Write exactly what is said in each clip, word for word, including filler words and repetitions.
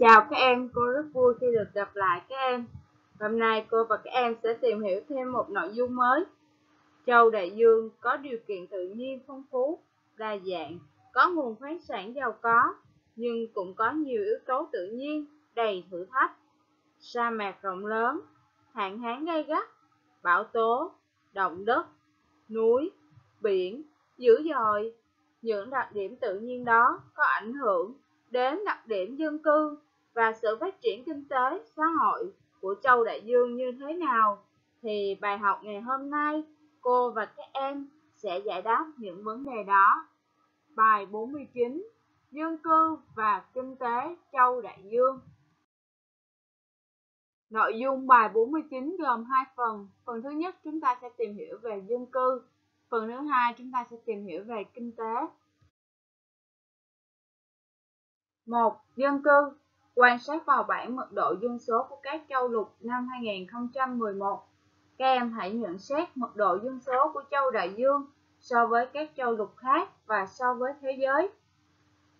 Chào các em, cô rất vui khi được gặp lại các em. Hôm nay cô và các em sẽ tìm hiểu thêm một nội dung mới. Châu Đại Dương có điều kiện tự nhiên phong phú, đa dạng, có nguồn khoáng sản giàu có, nhưng cũng có nhiều yếu tố tự nhiên đầy thử thách. Sa mạc rộng lớn, hạn hán gay gắt, bão tố, động đất, núi, biển dữ dội. Những đặc điểm tự nhiên đó có ảnh hưởng đến đặc điểm dân cư và sự phát triển kinh tế, xã hội của Châu Đại Dương như thế nào, thì bài học ngày hôm nay cô và các em sẽ giải đáp những vấn đề đó. Bài bốn mươi chín. Dân cư và kinh tế Châu Đại Dương. Nội dung bài bốn mươi chín gồm hai phần. Phần thứ nhất chúng ta sẽ tìm hiểu về dân cư. Phần thứ hai chúng ta sẽ tìm hiểu về kinh tế. một. Dân cư. Quan sát vào bảng mật độ dân số của các châu lục năm hai nghìn không trăm mười một. Các em hãy nhận xét mật độ dân số của Châu Đại Dương so với các châu lục khác và so với thế giới.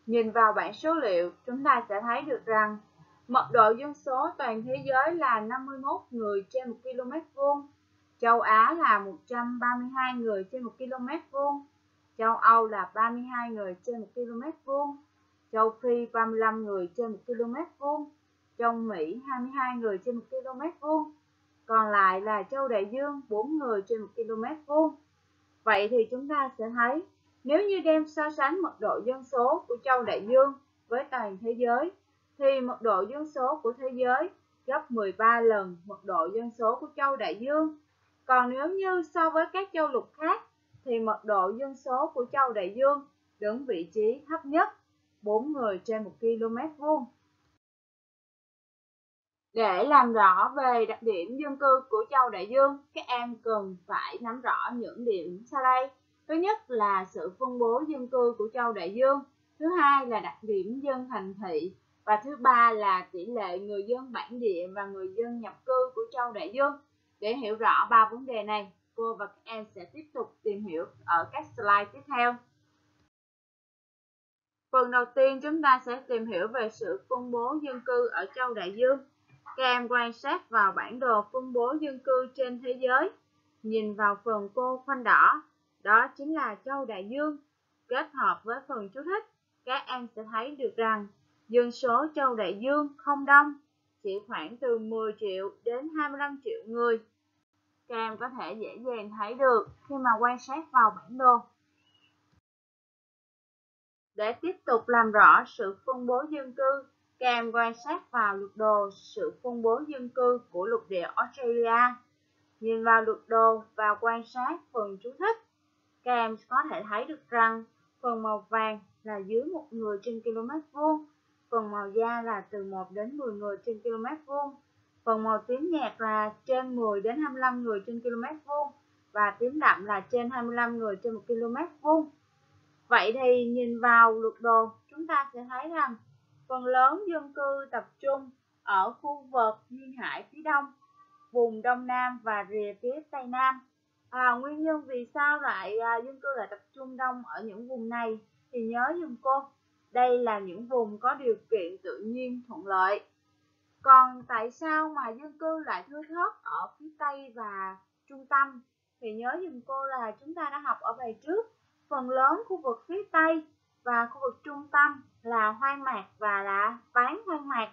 Nhìn vào bảng số liệu, chúng ta sẽ thấy được rằng mật độ dân số toàn thế giới là năm mươi mốt người trên một km vuông, châu Á là một trăm ba mươi hai người trên một km vuông, châu Âu là ba mươi hai người trên một km vuông, châu Phi ba mươi lăm người trên một km vuông, châu Mỹ hai mươi hai người trên một km vuông, còn lại là Châu Đại Dương bốn người trên một km vuông. Vậy thì chúng ta sẽ thấy nếu như đem so sánh mật độ dân số của Châu Đại Dương với toàn thế giới, thì mật độ dân số của thế giới gấp mười ba lần mật độ dân số của Châu Đại Dương. Còn nếu như so với các châu lục khác, thì mật độ dân số của Châu Đại Dương đứng vị trí thấp nhất, bốn người trên một km vuông. Để làm rõ về đặc điểm dân cư của Châu Đại Dương, các em cần phải nắm rõ những điểm sau đây. Thứ nhất là sự phân bố dân cư của Châu Đại Dương, thứ hai là đặc điểm dân thành thị, và thứ ba là tỷ lệ người dân bản địa và người dân nhập cư của Châu Đại Dương. Để hiểu rõ ba vấn đề này, cô và các em sẽ tiếp tục tìm hiểu ở các slide tiếp theo. Phần đầu tiên chúng ta sẽ tìm hiểu về sự phân bố dân cư ở Châu Đại Dương. Các em quan sát vào bản đồ phân bố dân cư trên thế giới. Nhìn vào phần cô khoanh đỏ, đó chính là Châu Đại Dương. Kết hợp với phần chú thích, các em sẽ thấy được rằng dân số Châu Đại Dương không đông, chỉ khoảng từ mười triệu đến hai mươi lăm triệu người. Các em có thể dễ dàng thấy được khi mà quan sát vào bản đồ. Để tiếp tục làm rõ sự phân bố dân cư, các em quan sát vào lục đồ sự phân bố dân cư của lục địa Australia. Nhìn vào lục đồ và quan sát phần chú thích, các em có thể thấy được rằng phần màu vàng là dưới một người trên km vuông, phần màu da là từ một đến mười người trên km vuông, phần màu tím nhạt là trên mười đến hai mươi lăm người trên km vuông, và tím đậm là trên hai mươi lăm người trên một km vuông. Vậy thì nhìn vào lục đồ, chúng ta sẽ thấy rằng phần lớn dân cư tập trung ở khu vực duyên hải phía đông, vùng đông nam và rìa phía tây nam. À, nguyên nhân vì sao lại à, dân cư lại tập trung đông ở những vùng này thì nhớ giùm cô, đây là những vùng có điều kiện tự nhiên thuận lợi. Còn tại sao mà dân cư lại thưa thớt ở phía tây và trung tâm thì nhớ giùm cô là chúng ta đã học ở bài trước. Phần lớn khu vực phía tây và khu vực trung tâm là hoang mạc và là bán hoang mạc,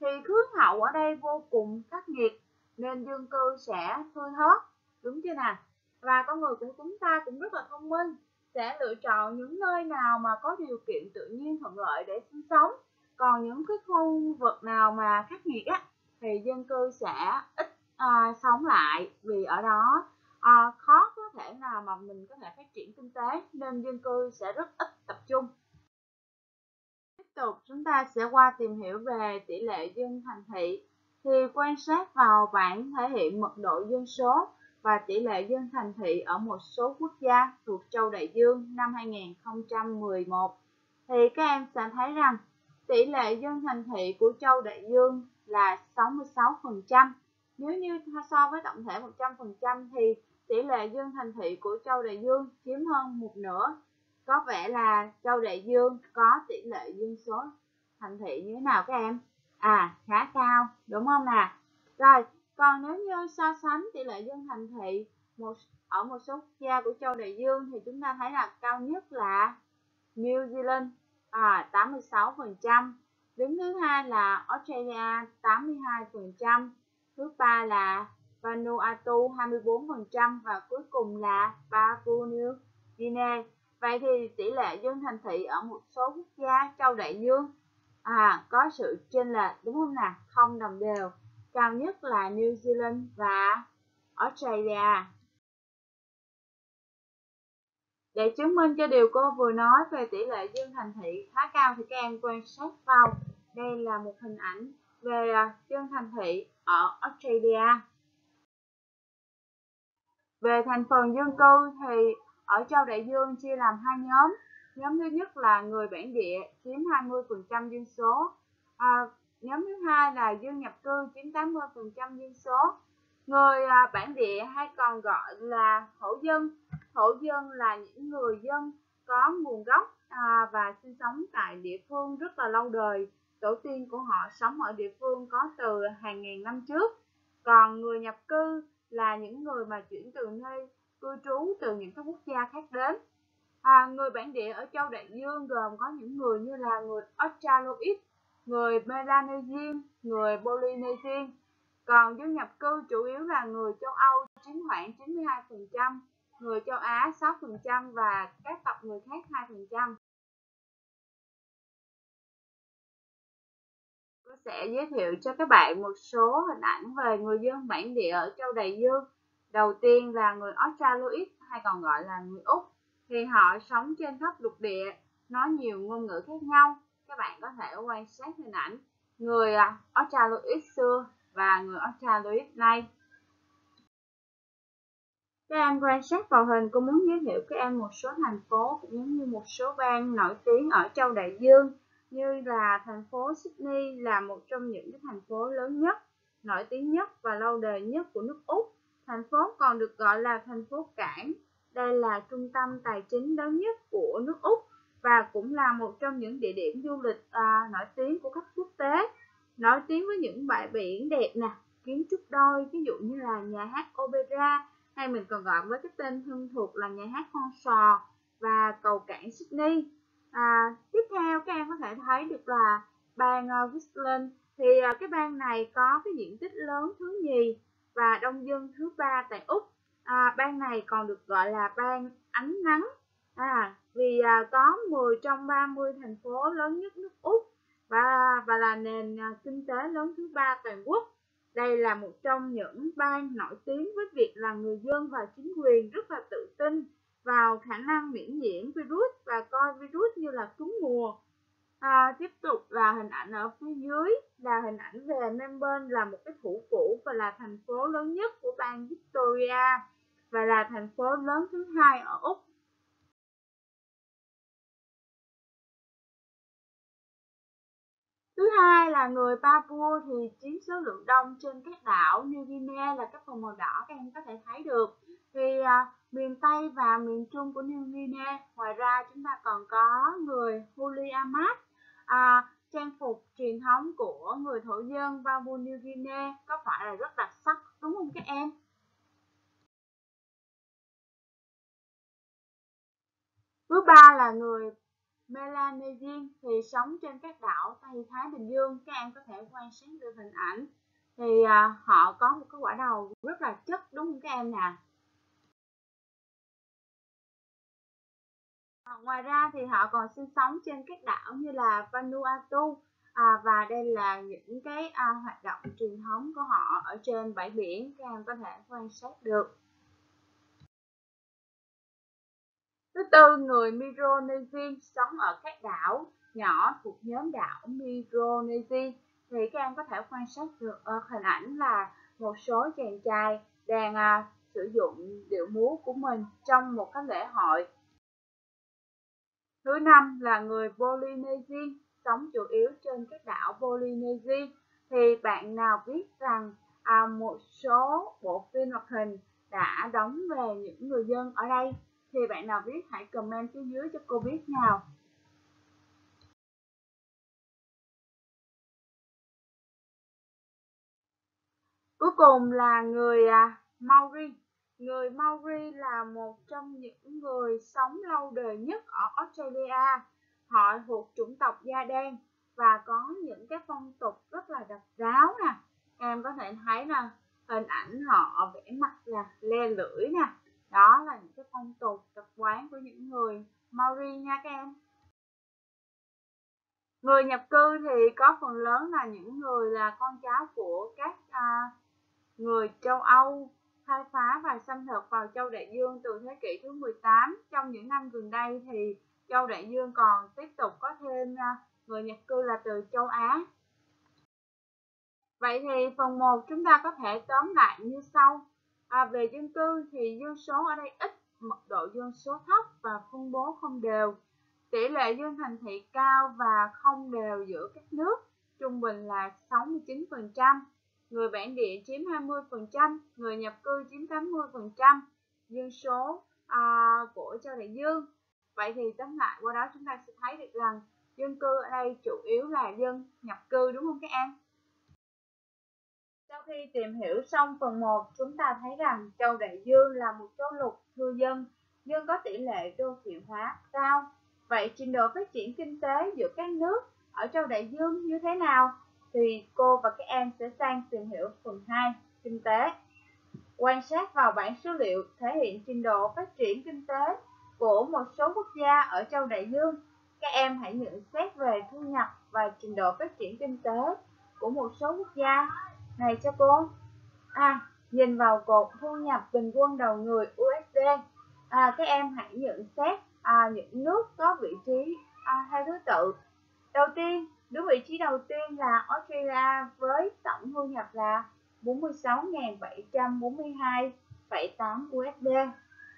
thì khí hậu ở đây vô cùng khắc nghiệt nên dân cư sẽ thưa thớt, đúng chưa nào? Và con người của chúng ta cũng rất là thông minh, sẽ lựa chọn những nơi nào mà có điều kiện tự nhiên thuận lợi để sinh sống. Còn những cái khu vực nào mà khắc nghiệt á, thì dân cư sẽ ít à, sống lại, vì ở đó à, khó có thể nào mà mình có thể phát triển kinh tế nên dân cư sẽ rất ít tập trung. Tiếp tục chúng ta sẽ qua tìm hiểu về tỷ lệ dân thành thị. Thì quan sát vào bảng thể hiện mật độ dân số và tỷ lệ dân thành thị ở một số quốc gia thuộc Châu Đại Dương năm hai nghìn không trăm mười một, thì các em sẽ thấy rằng tỷ lệ dân thành thị của Châu Đại Dương là sáu mươi sáu phần trăm. Nếu như so với tổng thể một trăm phần trăm thì tỷ lệ dân thành thị của Châu Đại Dương chiếm hơn một nửa. Có vẻ là Châu Đại Dương có tỷ lệ dân số thành thị như thế nào các em? à khá cao, đúng không nè? Rồi, còn nếu như so sánh tỷ lệ dân thành thị một ở một số quốc gia của Châu Đại Dương thì chúng ta thấy là cao nhất là New Zealand à, tám mươi sáu phần trăm, đứng thứ hai là Australia tám mươi hai phần trăm, thứ ba là Vanuatu hai mươi bốn phần trăm và cuối cùng là Papua New Guinea. Vậy thì tỷ lệ dân thành thị ở một số quốc gia Châu Đại Dương à, có sự chênh lệch, đúng không nào? Không đồng đều. Cao nhất là New Zealand và Australia. Để chứng minh cho điều cô vừa nói về tỷ lệ dân thành thị khá cao thì các em quan sát vào. Đây là một hình ảnh về dân thành thị ở Australia. Về thành phần dân cư thì ở Châu Đại Dương chia làm hai nhóm. Nhóm thứ nhất là người bản địa chiếm hai mươi phần trăm dân số. À, nhóm thứ hai là dân nhập cư chiếm tám mươi phần trăm dân số. Người à, bản địa hay còn gọi là thổ dân. Thổ dân là những người dân có nguồn gốc à, và sinh sống tại địa phương rất là lâu đời. Tổ tiên của họ sống ở địa phương có từ hàng ngàn năm trước. Còn người nhập cư là những người mà chuyển từ nơi cư trú từ những các quốc gia khác đến. À, người bản địa ở Châu Đại Dương gồm có những người như là người Australoid, người Melanesian, người Polynesian. Còn dân nhập cư chủ yếu là người châu Âu chiếm khoảng chín mươi hai phần trăm, người châu Á sáu phần trăm và các tộc người khác hai phần trăm. Tôi sẽ giới thiệu cho các bạn một số hình ảnh về người dân bản địa ở Châu Đại Dương. Đầu tiên là người Australoid hay còn gọi là người Úc, thì họ sống trên khắp lục địa, nói nhiều ngôn ngữ khác nhau. Các bạn có thể quan sát hình ảnh người Australoid xưa và người Australoid nay. Các em quan sát vào hình, cô muốn giới thiệu các em một số thành phố cũng giống như một số bang nổi tiếng ở Châu Đại Dương, như là thành phố Sydney là một trong những cái thành phố lớn nhất, nổi tiếng nhất và lâu đời nhất của nước Úc. Thành phố còn được gọi là thành phố cảng. Đây là trung tâm tài chính lớn nhất của nước Úc và cũng là một trong những địa điểm du lịch à, nổi tiếng của khách quốc tế. Nổi tiếng với những bãi biển đẹp nè, kiến trúc đôi, ví dụ như là nhà hát Opera hay mình còn gọi với cái tên thân thuộc là nhà hát Hòn Sò và cầu cảng Sydney. À, tiếp theo các em có thể thấy được là bang Queensland, thì cái bang này có cái diện tích lớn thứ nhì và đông dân thứ ba tại Úc. À, bang này còn được gọi là bang ánh nắng à, vì à, có mười trong ba mươi thành phố lớn nhất nước Úc và, và là nền à, kinh tế lớn thứ ba toàn quốc. Đây là một trong những bang nổi tiếng với việc là người dân và chính quyền rất là tự tin vào khả năng miễn nhiễm virus và coi virus như là cúm mùa. À, tiếp tục là hình ảnh ở phía dưới là hình ảnh về Melbourne, là một cái thủ phủ và là thành phố lớn nhất của bang Victoria và là thành phố lớn thứ hai ở Úc. Thứ hai là người Papua thì chiếm số lượng đông trên các đảo New Guinea, là các phần màu đỏ các em có thể thấy được, thì à, miền Tây và miền Trung của New Guinea. Ngoài ra chúng ta còn có người Huliamat. À, trang phục truyền thống của người thổ dân Papua New Guinea có phải là rất đặc sắc đúng không các em? Thứ ba là người Melanesian thì sống trên các đảo Tây Thái Bình Dương. Các em có thể quan sát được hình ảnh thì à, họ có một cái quả đầu rất là chất đúng không các em nè. Ngoài ra thì họ còn sinh sống trên các đảo như là Vanuatu à, và đây là những cái à, hoạt động truyền thống của họ ở trên bãi biển, các em có thể quan sát được. Thứ tư, người Micronesia sống ở các đảo nhỏ thuộc nhóm đảo Micronesia, thì các em có thể quan sát được à, hình ảnh là một số chàng trai đang à, sử dụng điệu múa của mình trong một cái lễ hội. Thứ năm là người Polynesian sống chủ yếu trên các đảo Polynesia, thì bạn nào biết rằng à, một số bộ phim hoạt hình đã đóng về những người dân ở đây thì bạn nào biết hãy comment phía dưới cho cô biết nào. cùng là người Maori. Người Maori là một trong những người sống lâu đời nhất ở Australia. Họ thuộc chủng tộc da đen và có những cái phong tục rất là độc đáo nè. Em có thể thấy là hình ảnh họ vẽ mặt nè, le lưỡi nè. Đó là những cái phong tục tập quán của những người Maori nha các em. Người nhập cư thì có phần lớn là những người là con cháu của các à, người châu Âu khai phá và xâm thực vào châu Đại Dương từ thế kỷ thứ mười tám. Trong những năm gần đây thì châu Đại Dương còn tiếp tục có thêm người nhập cư là từ châu Á. Vậy thì phần một chúng ta có thể tóm lại như sau. À, về dân cư thì dân số ở đây ít, mật độ dân số thấp và phân bố không đều. Tỷ lệ dân thành thị cao và không đều giữa các nước, trung bình là sáu mươi chín phần trăm. Người bản địa chiếm hai mươi phần trăm, người nhập cư chiếm tám mươi phần trăm dân số à, của châu Đại Dương. Vậy thì tóm lại qua đó chúng ta sẽ thấy được rằng dân cư ở đây chủ yếu là dân nhập cư, đúng không các em? Sau khi tìm hiểu xong phần một, chúng ta thấy rằng châu Đại Dương là một châu lục thưa dân, nhưng có tỷ lệ đô thị hóa cao. Vậy trình độ phát triển kinh tế giữa các nước ở châu Đại Dương như thế nào? Thì cô và các em sẽ sang tìm hiểu phần hai, kinh tế. Quan sát vào bảng số liệu thể hiện trình độ phát triển kinh tế của một số quốc gia ở châu Đại Dương. Các em hãy nhận xét về thu nhập và trình độ phát triển kinh tế của một số quốc gia này cho cô. À, nhìn vào cột thu nhập bình quân đầu người u ét đê. À, các em hãy nhận xét à, những nước có vị trí à, theo thứ tự. Đầu tiên, đứng vị trí đầu tiên là Australia với tổng thu nhập là bốn mươi sáu nghìn bảy trăm bốn mươi hai phẩy tám u ét đê.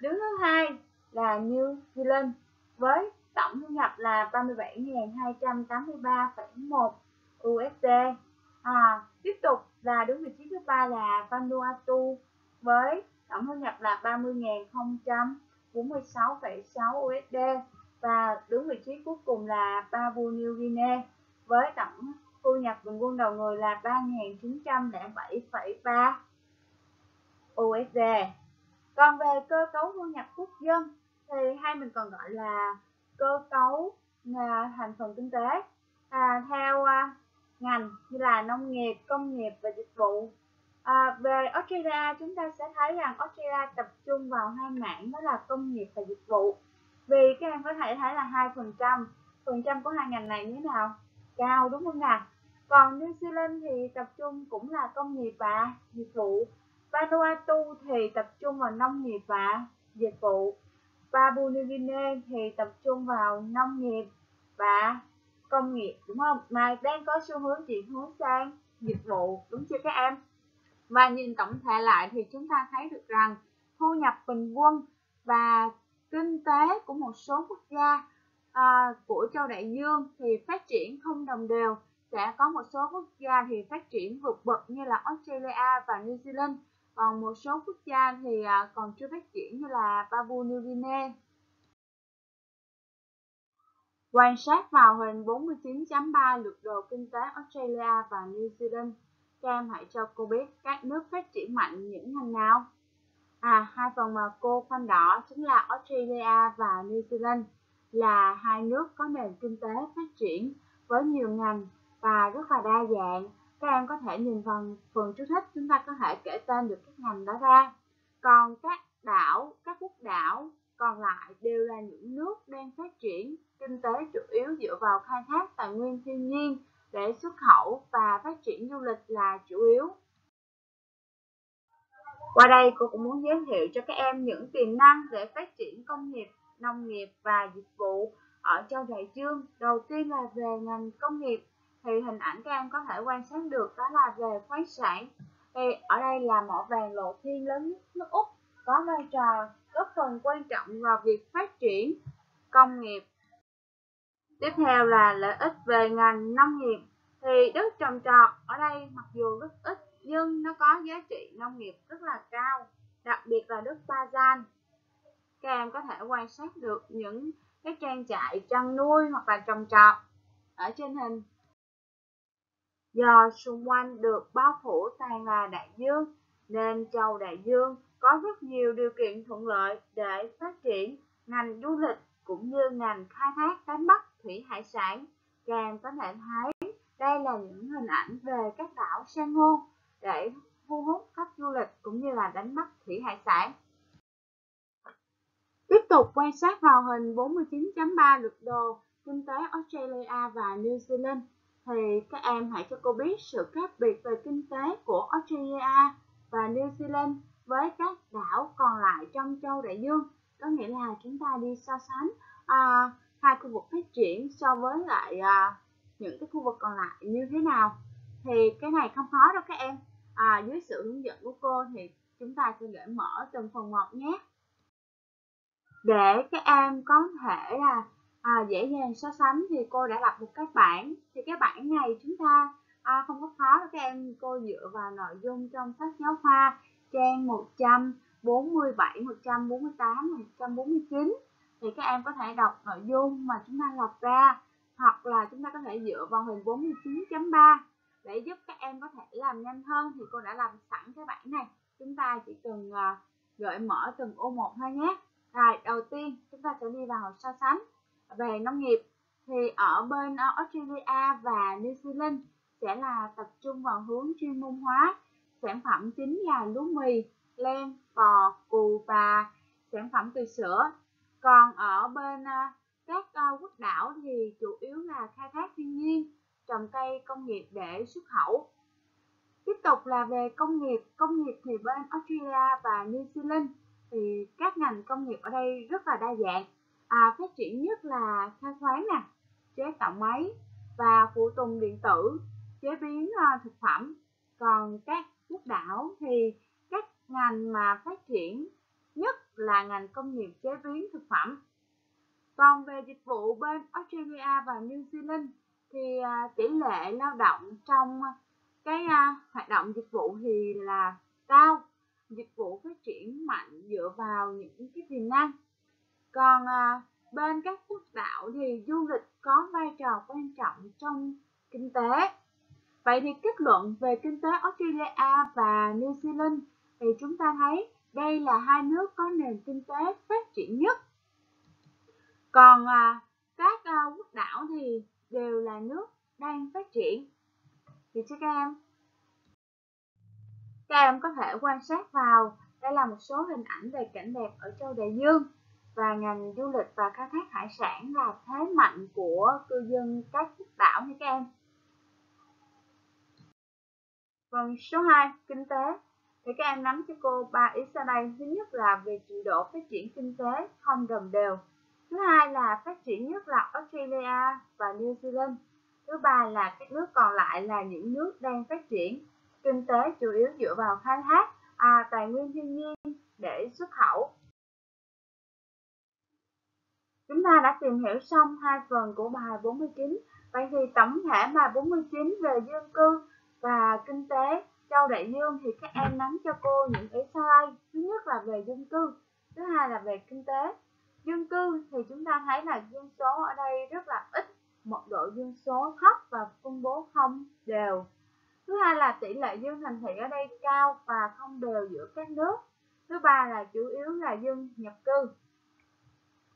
Đứng thứ hai là New Zealand với tổng thu nhập là ba mươi bảy nghìn hai trăm tám mươi ba phẩy một u ét đê. À, tiếp tục là đứng vị trí thứ ba là Vanuatu với tổng thu nhập là ba mươi nghìn không trăm bốn mươi sáu phẩy sáu u ét đê. Và đứng vị trí cuối cùng là Papua New Guinea với tổng thu nhập bình quân đầu người là ba nghìn chín trăm lẻ bảy phẩy ba u ét đê. Còn về cơ cấu thu nhập quốc dân thì hay mình còn gọi là cơ cấu à, thành phần kinh tế à, theo à, ngành như là nông nghiệp, công nghiệp và dịch vụ. À, về Australia chúng ta sẽ thấy rằng Australia tập trung vào hai mảng, đó là công nghiệp và dịch vụ. Vì các em có thể thấy là hai phần trăm phần trăm của hai ngành này như thế nào, cao đúng không nào? Còn New Zealand thì tập trung cũng là công nghiệp và dịch vụ. Vanuatu thì tập trung vào nông nghiệp và dịch vụ. Papua New Guinea thì tập trung vào nông nghiệp và công nghiệp, đúng không? Mà đang có xu hướng chuyển hướng sang dịch vụ, đúng chưa các em? Và nhìn tổng thể lại thì chúng ta thấy được rằng thu nhập bình quân và kinh tế của một số quốc gia à, của châu Đại Dương thì phát triển không đồng đều. Sẽ có một số quốc gia thì phát triển vượt bậc như là Australia và New Zealand. Còn một số quốc gia thì à, còn chưa phát triển như là Papua New Guinea. Quan sát vào hình bốn mươi chín chấm ba lược đồ kinh tế Australia và New Zealand. Các em hãy cho cô biết các nước phát triển mạnh những ngành nào. À, hai phần mà cô khoanh đỏ chính là Australia và New Zealand, là hai nước có nền kinh tế phát triển với nhiều ngành và rất là đa dạng. Các em có thể nhìn phần phần chú thích, chúng ta có thể kể tên được các ngành đó ra. Còn các đảo, các quốc đảo còn lại đều là những nước đang phát triển kinh tế chủ yếu dựa vào khai thác tài nguyên thiên nhiên để xuất khẩu và phát triển du lịch là chủ yếu. Qua đây cô cũng muốn giới thiệu cho các em những tiềm năng để phát triển công nghiệp, nông nghiệp và dịch vụ ở châu Đại Dương. Đầu tiên là về ngành công nghiệp thì hình ảnh các em có thể quan sát được đó là về khoáng sản. Thì ở đây là mỏ vàng lộ thiên lớn nhất nước Úc có vai trò góp phần quan trọng vào việc phát triển công nghiệp. Tiếp theo là lợi ích về ngành nông nghiệp thì đất trồng trọt ở đây mặc dù rất ít nhưng nó có giá trị nông nghiệp rất là cao, đặc biệt là đất Bazan. Các em có thể quan sát được những cái trang trại chăn nuôi hoặc là trồng trọt ở trên hình. Do xung quanh được bao phủ toàn là đại dương, nên châu Đại Dương có rất nhiều điều kiện thuận lợi để phát triển ngành du lịch cũng như ngành khai thác đánh bắt thủy hải sản. Càng có thể thấy đây là những hình ảnh về các đảo san hô để thu hút khách du lịch cũng như là đánh bắt thủy hải sản. Tiếp tục quan sát vào hình bốn mươi chín chấm ba lượt đồ kinh tế Australia và New Zealand, thì các em hãy cho cô biết sự khác biệt về kinh tế của Australia và New Zealand với các đảo còn lại trong châu Đại Dương. Có nghĩa là chúng ta đi so sánh à, hai khu vực phát triển so với lại à, những cái khu vực còn lại như thế nào. Thì cái này không khó đâu các em. À, dưới sự hướng dẫn của cô thì chúng ta sẽ gửi mở từng phần một nhé, để các em có thể là à, dễ dàng so sánh. Thì cô đã lập một cái bảng, thì cái bảng này chúng ta à, không có khó đâu các em. Cô dựa vào nội dung trong sách giáo khoa trang một trăm bốn mươi bảy, một trăm bốn mươi tám, một trăm bốn mươi chín thì các em có thể đọc nội dung mà chúng ta lập ra, hoặc là chúng ta có thể dựa vào hình bốn mươi chín chấm ba để giúp các em có thể làm nhanh hơn. Thì cô đã làm sẵn cái bảng này, chúng ta chỉ cần uh, gợi mở từng ô một thôi nhé. Rồi, đầu tiên chúng ta sẽ đi vào so sánh về nông nghiệp. Thì ở bên Australia và New Zealand sẽ là tập trung vào hướng chuyên môn hóa. Sản phẩm chính là lúa mì, len, bò, cù và sản phẩm từ sữa. Còn ở bên uh, các uh, quốc đảo thì chủ yếu là khai thác thiên nhiên, trồng cây công nghiệp để xuất khẩu. Tiếp tục là về công nghiệp. Công nghiệp thì bên Australia và New Zealand thì các ngành công nghiệp ở đây rất là đa dạng. À, phát triển nhất là khai khoáng nè, chế tạo máy và phụ tùng điện tử, chế biến uh, thực phẩm. Còn các quốc đảo thì các ngành mà phát triển nhất là ngành công nghiệp chế biến thực phẩm. Còn về dịch vụ bên Australia và New Zealand thì tỷ lệ lao động trong cái hoạt động dịch vụ thì là cao. Dịch vụ phát triển mạnh dựa vào những cái tiềm năng. Còn bên các quốc đảo thì du lịch có vai trò quan trọng trong kinh tế. Vậy thì kết luận về kinh tế Australia và New Zealand thì chúng ta thấy đây là hai nước có nền kinh tế phát triển nhất. Còn các quốc đảo thì đều là nước đang phát triển. Thì các em các em có thể quan sát vào, đây là một số hình ảnh về cảnh đẹp ở châu Đại Dương, và ngành du lịch và khai thác hải sản là thế mạnh của cư dân các quốc đảo nha các em. Phần số hai, kinh tế. Thì các em nắm cho cô ba ý sau đây. Thứ nhất là về trình độ phát triển kinh tế không đồng đều. Thứ hai là phát triển nhất là Australia và New Zealand. Thứ ba là các nước còn lại là những nước đang phát triển. Kinh tế chủ yếu dựa vào khai thác à, tài nguyên thiên nhiên để xuất khẩu. Chúng ta đã tìm hiểu xong hai phần của bài bốn mươi chín. Vậy thì tổng thể bài bốn mươi chín về dân cư và kinh tế châu Đại Dương thì các em nắm cho cô những ý sau đây. Thứ nhất là về dân cư, thứ hai là về kinh tế. Dân cư thì chúng ta thấy là dân số ở đây rất là ít, mật độ dân số thấp và phân bố không đều. Thứ hai là tỷ lệ dân thành thị ở đây cao và không đều giữa các nước. Thứ ba là chủ yếu là dân nhập cư.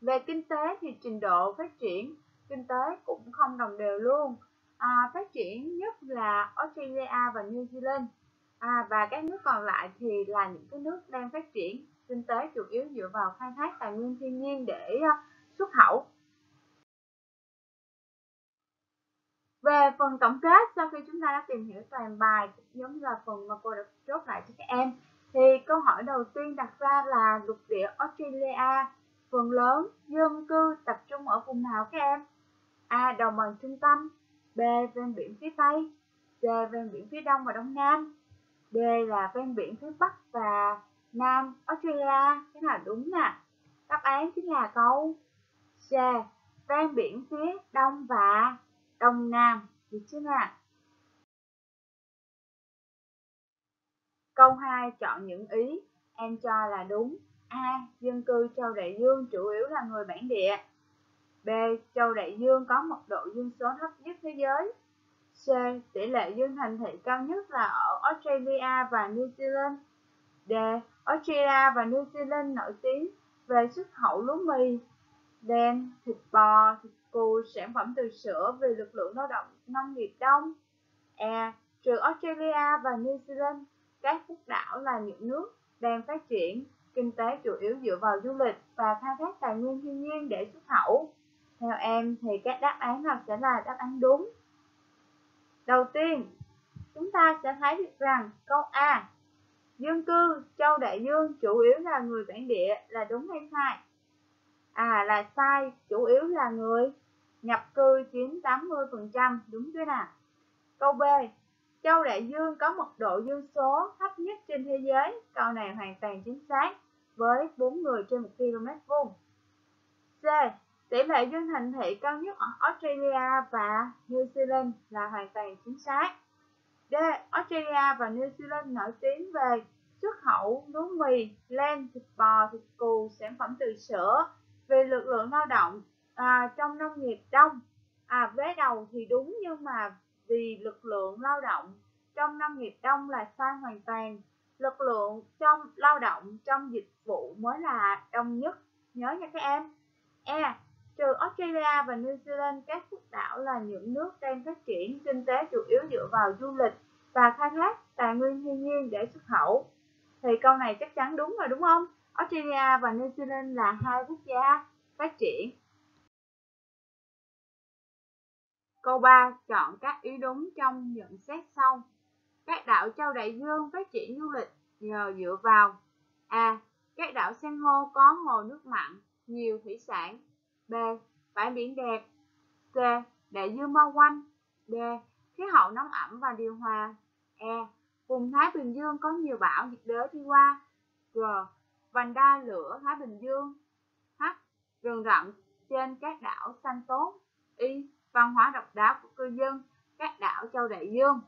Về kinh tế thì trình độ phát triển kinh tế cũng không đồng đều luôn. À, phát triển nhất là Australia và New Zealand, à, và các nước còn lại thì là những cái nước đang phát triển. Kinh tế chủ yếu dựa vào khai thác tài nguyên thiên nhiên để xuất khẩu. Về phần tổng kết, sau khi chúng ta đã tìm hiểu toàn bài giống như là phần mà cô đã chốt lại cho các em, thì câu hỏi đầu tiên đặt ra là lục địa Australia phần lớn dân cư tập trung ở vùng nào các em? A. Đồng bằng trung tâm, B. ven biển phía Tây, C. ven biển phía Đông và Đông Nam, D. là ven biển phía Bắc và Nam Australia. Cái nào đúng nè? Đáp án chính là câu C. ven biển phía Đông và Đông Nam. Được chưa nào? Câu hai, chọn những ý em cho là đúng. A. Dân cư châu Đại Dương chủ yếu là người bản địa. B. Châu Đại Dương có mật độ dân số thấp nhất thế giới. C. C. Tỷ lệ dân thành thị cao nhất là ở Australia và New Zealand. D. Australia và New Zealand nổi tiếng về xuất khẩu lúa mì, đen, thịt bò, thịt cừu, sản phẩm từ sữa vì lực lượng lao động nông nghiệp đông. E. Trừ Australia và New Zealand, các quốc đảo là những nước đang phát triển, kinh tế chủ yếu dựa vào du lịch và khai thác tài nguyên thiên nhiên để xuất khẩu. Theo em thì các đáp án nào sẽ là đáp án đúng? Đầu tiên, chúng ta sẽ thấy được rằng câu A, dân cư Châu Đại Dương chủ yếu là người bản địa là đúng hay sai? À, là sai, chủ yếu là người nhập cư chiếm tám mươi phần trăm, đúng chưa nào? Câu B, Châu Đại Dương có mật độ dân số thấp nhất trên thế giới, câu này hoàn toàn chính xác với bốn người trên một ki lô mét vuông. C. Tỷ lệ dân thành thị cao nhất ở Australia và New Zealand là hoàn toàn chính xác. D. Australia và New Zealand nổi tiếng về xuất khẩu lúa mì, len, thịt bò, thịt cừu, sản phẩm từ sữa vì lực lượng lao động à, trong nông nghiệp đông. À, vế đầu thì đúng nhưng mà vì lực lượng lao động trong nông nghiệp đông là sai hoàn toàn. Lực lượng trong lao động trong dịch vụ mới là đông nhất. Nhớ nha các em. E. Trừ Australia và New Zealand, các quốc đảo là những nước đang phát triển, kinh tế chủ yếu dựa vào du lịch và khai thác tài nguyên thiên nhiên để xuất khẩu. Thì câu này chắc chắn đúng rồi đúng không? Australia và New Zealand là hai quốc gia phát triển. Câu ba, chọn các ý đúng trong nhận xét sau. Các đảo Châu Đại Dương phát triển du lịch nhờ dựa vào A. Các đảo san hô có hồ nước mặn, nhiều thủy sản. B. Bãi biển đẹp. C. Đại dương bao quanh. D. Khí hậu nóng ẩm và điều hòa. E. Vùng Thái Bình Dương có nhiều bão nhiệt đới đi qua. G. Vành đai lửa Thái Bình Dương. H. Rừng rậm trên các đảo xanh tốt. Y. Văn hóa độc đáo của cư dân các đảo Châu Đại Dương.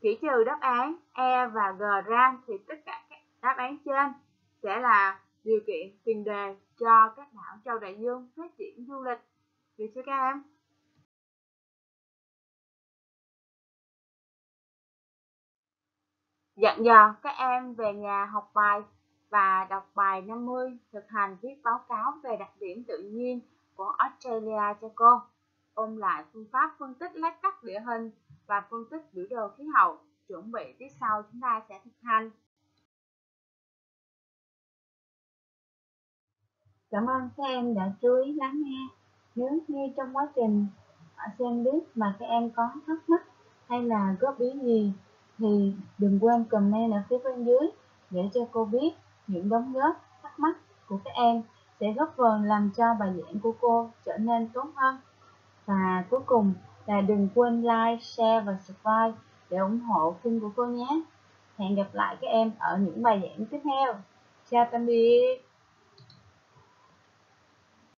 Chỉ trừ đáp án E và G ra thì tất cả các đáp án trên sẽ là điều kiện tiền đề cho các đảo Châu Đại Dương phát triển du lịch. Được chưa các em? Dặn dò các em về nhà học bài và đọc bài năm mươi, thực hành viết báo cáo về đặc điểm tự nhiên của Australia cho cô. Ôn lại phương pháp phân tích lát cắt địa hình và phân tích biểu đồ khí hậu. Chuẩn bị tiết sau chúng ta sẽ thực hành. Cảm ơn các em đã chú ý lắng nghe. Nếu như trong quá trình xem clip mà các em có thắc mắc hay là góp ý gì thì đừng quên comment ở phía bên dưới để cho cô biết những đóng góp thắc mắc của các em sẽ góp phần làm cho bài giảng của cô trở nên tốt hơn. Và cuối cùng là đừng quên like, share và subscribe để ủng hộ kênh của cô nhé. Hẹn gặp lại các em ở những bài giảng tiếp theo. Chào tạm biệt.